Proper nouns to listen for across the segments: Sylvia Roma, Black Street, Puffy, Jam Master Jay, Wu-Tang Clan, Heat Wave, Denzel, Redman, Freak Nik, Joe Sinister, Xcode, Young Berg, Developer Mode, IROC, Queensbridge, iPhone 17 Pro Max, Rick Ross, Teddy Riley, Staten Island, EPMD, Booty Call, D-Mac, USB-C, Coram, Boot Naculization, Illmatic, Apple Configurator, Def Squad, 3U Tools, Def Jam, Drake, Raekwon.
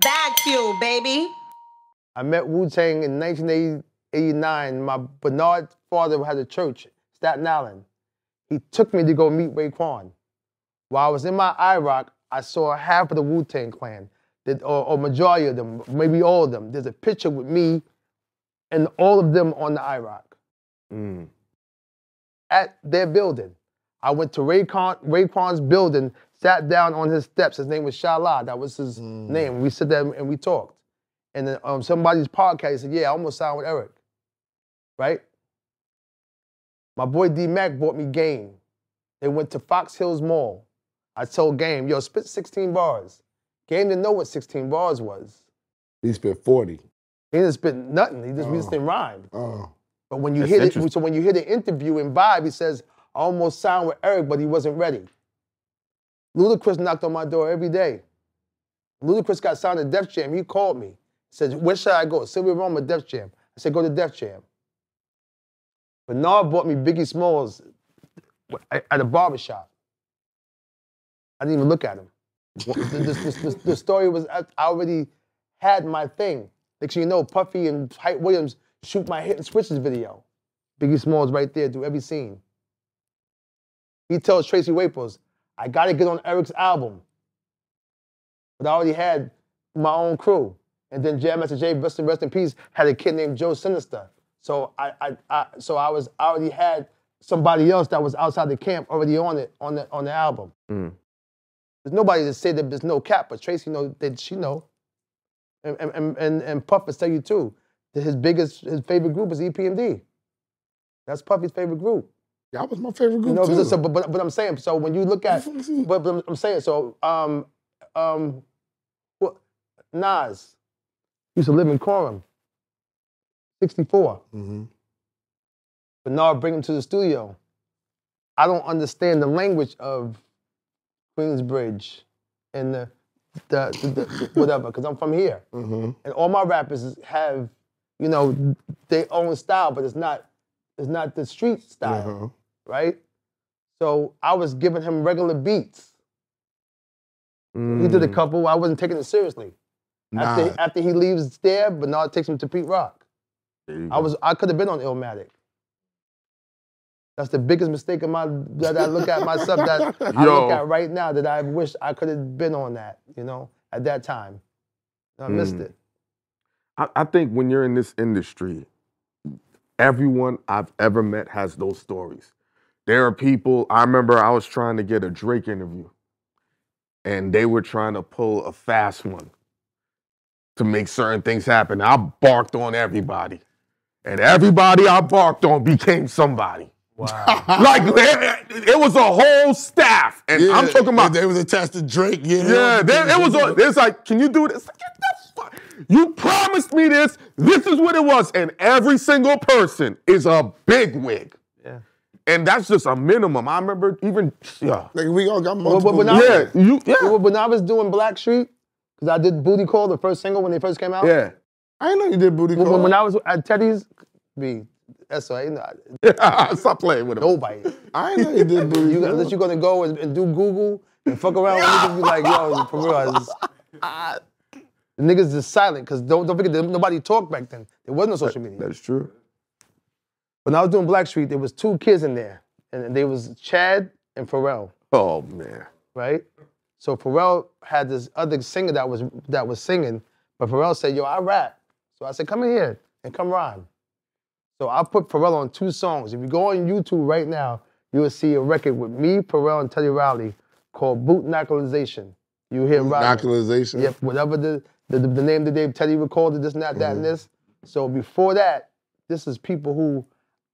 Bag fuel, baby. I met Wu-Tang in 1989. My Bernard father had a church, Staten Island. He took me to go meet Raekwon. While I was in my IROC, I saw half of the Wu-Tang Clan, or majority of them, maybe all of them. There's a picture with me and all of them on the IROC. Mm. At their building. I went to Raekwon's building, sat down on his steps. His name was Shala. That was his name. We sat there and we talked. And then somebody's podcast, he said, yeah, I almost signed with Eric, right? My boy D-Mac bought me Game. They went to Fox Hills Mall. I told Game, yo, spit 16 bars. Game didn't know what 16 bars was. He spit 40. He didn't spit nothing. He just didn't rhyme. But when you hear it, so when you hear the interview in Vibe, he says, I almost signed with Eric, but he wasn't ready. Ludacris knocked on my door every day. Ludacris got signed to Def Jam. He called me. Said, where should I go? Sylvia Roma, Def Jam. I said, go to Def Jam. Bernard bought me Biggie Smalls at a barbershop. I didn't even look at him. The story was, I already had my thing. Like, you know, Puffy and Hype Williams shoot my Hit and Switches video. Biggie Smalls right there, do every scene. He tells Tracy Waples, I gotta get on Eric's album. But I already had my own crew. And then Jam Master Jay, rest in peace, had a kid named Joe Sinister. So I already had somebody else that was outside the camp already on it on the album. Mm. There's nobody to say that there's no cap, but Tracy knows that she know, and Puff will tell you too that his favorite group is EPMD. That's Puffy's favorite group. That was my favorite group too. So, but I'm saying so when you look at Nas. Used to live in Coram, 64. Mm-hmm. Bernard bring him to the studio. I don't understand the language of Queensbridge and the whatever, because I'm from here. Mm-hmm. And all my rappers have, you know, their own style, but it's not the street style, mm-hmm. right? So I was giving him regular beats. Mm. He did a couple, I wasn't taking it seriously. Nah. After he leaves there, Bernard takes him to Pete Rock. I could have been on Illmatic. That's the biggest mistake of that I look at myself that I look at right now that I wish I could have been on that, you know, at that time. I missed it. I think when you're in this industry, everyone I've ever met has those stories. There are people, I remember I was trying to get a Drake interview and they were trying to pull a fast one to make certain things happen. I barked on everybody. And everybody I barked on became somebody. Wow. Like, it was a whole staff. And yeah, I'm talking about... They was attached to Drake, yeah. Yeah, it's like, can you do this? You promised me this. This is what it was. And every single person is a bigwig. Yeah. And that's just a minimum. I remember even... Yeah. Like, we all got multiple... When I was doing Black Street, because I did Booty Call, the first single when they first came out. Yeah. I didn't know you did Booty Call. When I was at Teddy's, stop playing with him. Nobody. I didn't know you did Booty Call. Unless you're going to go and do Google and fuck around with niggas, be like, yo, for real. The niggas is silent, because don't forget, nobody talked back then. There was no social media. That's true. When I was doing Black Street, there was two kids in there, and they was Chad and Pharrell. Oh, man. Right? So Pharrell had this other singer that was singing, but Pharrell said, yo, I rap. So I said, come in here and come rhyme. So I put Pharrell on two songs. If you go on YouTube right now, you will see a record with me, Pharrell, and Teddy Riley called Boot Naculization. You hear rhyme. Naculization? Yep, whatever the name that Teddy recorded, this, not that, and this. So before that, this is people who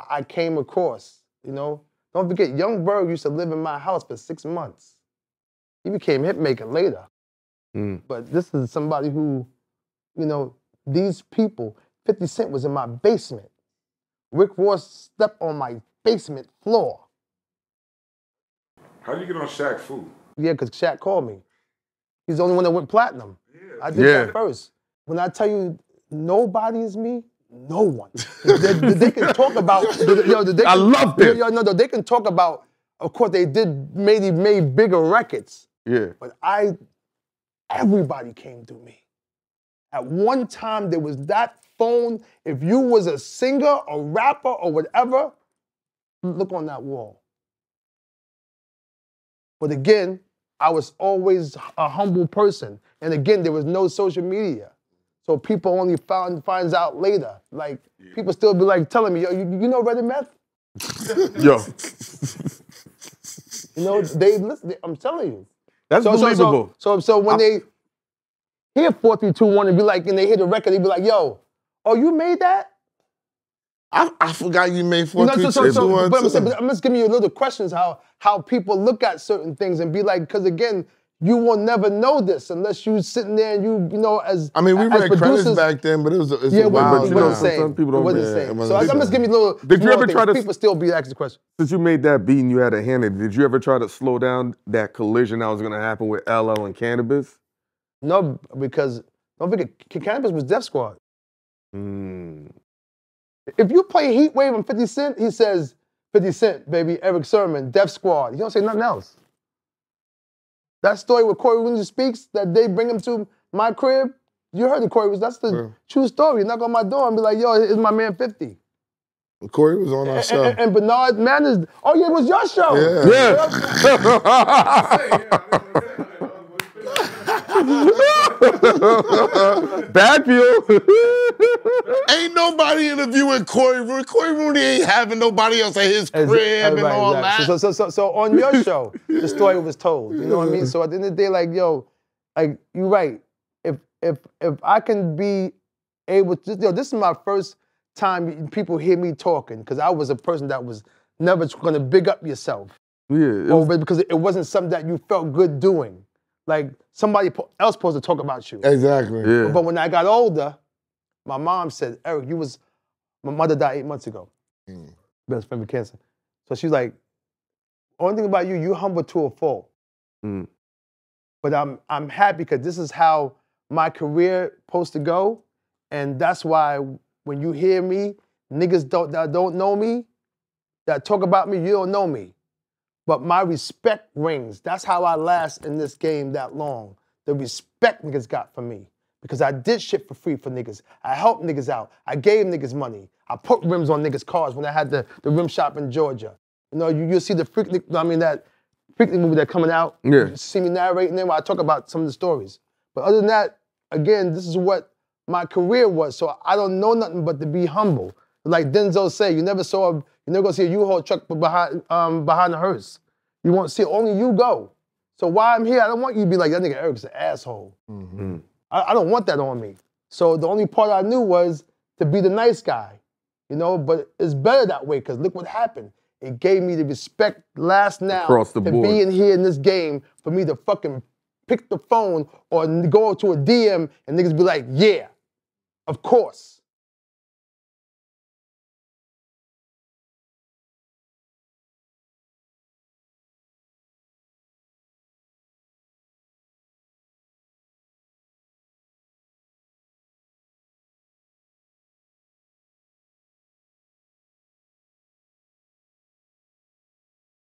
I came across, you know? Don't forget, Young Berg used to live in my house for 6 months. He became hit maker later. Mm. But this is somebody who, you know, these people, 50 Cent was in my basement. Rick Ross stepped on my basement floor. How did you get on Shaq Food? Yeah, because Shaq called me. He's the only one that went platinum. Yeah. I did that first. When I tell you nobody is me, no one. they can talk about... I love it. They can talk about... Of course, they did maybe made bigger records. Yeah. But everybody came through me. At one time, there was that phone. If you was a singer, a rapper, or whatever, look on that wall. But again, I was always a humble person. And again, there was no social media. So people only finds out later. Like, people still be like telling me, yo, you know Redman? Yo. You know, they listen, I'm telling you. That's unbelievable. So when they hear 4, 3, 2, 1 and be like, and they hear the record, they be like, yo, oh, you made that? I forgot you made 4, 3, 2, 1. But I'm just giving you a little questions how people look at certain things and be like, because again, you will never know this unless you sitting there and you know as I mean we read credits back then, but it was it's a wild time. Some people don't know. So I'm just giving you a little. Did you ever try to? People still be asking the question. Since you made that beat and you had a hand in it, did you ever try to slow down that collision that was going to happen with LL and Cannabis? No, because don't forget Cannabis was Def Squad. Mm. If you play Heat Wave and 50 Cent, he says 50 Cent, baby, Erick Sermon, Def Squad. He don't say nothing else. That story where Corey Woods speaks, that they bring him to my crib, you heard of Corey Woods, that's the true story. You knock on my door and be like, yo, it's my man 50. Corey was on our show. And Bernard managed, oh yeah, it was your show. Yeah. Bad view. Ain't nobody interviewing Corey Rooney. Corey Rooney ain't having nobody else at his crib and all that. So on your show, the story was told. You know what I mean? So at the end of the day, like, yo, like, you're right. If I can be able to, yo, this is my first time people hear me talking, because I was a person that was never going to big up yourself. Yeah. Because it wasn't something that you felt good doing. Like, somebody else supposed to talk about you. Exactly. Yeah. But when I got older, my mom said, Eric, you was, my mother died 8 months ago. Mm. Best friend with cancer. So she's like, only thing about you, you humble to a fault. Mm. But I'm happy because this is how my career supposed to go. And that's why when you hear me, niggas that don't know me, that talk about me, you don't know me. But my respect rings. That's how I last in this game that long. The respect niggas got for me. Because I did shit for free for niggas. I helped niggas out. I gave niggas money. I put rims on niggas' cars when I had the rim shop in Georgia. You know, you see the Freak Nik, I mean that Freak Nik movie that coming out. Yeah. You see me narrating there while I talk about some of the stories. But other than that, again, this is what my career was. So I don't know nothing but to be humble. Like Denzel say, you never gonna see a U-Haul truck behind the hearse. You won't see it, only you go. So while I'm here, I don't want you to be like, that nigga Eric's an asshole. Mm-hmm. I don't want that on me. So the only part I knew was to be the nice guy, you know? But it's better that way, because look what happened. It gave me the respect last now across the board. Being here in this game for me to fucking pick the phone or go to a DM and niggas be like, yeah, of course.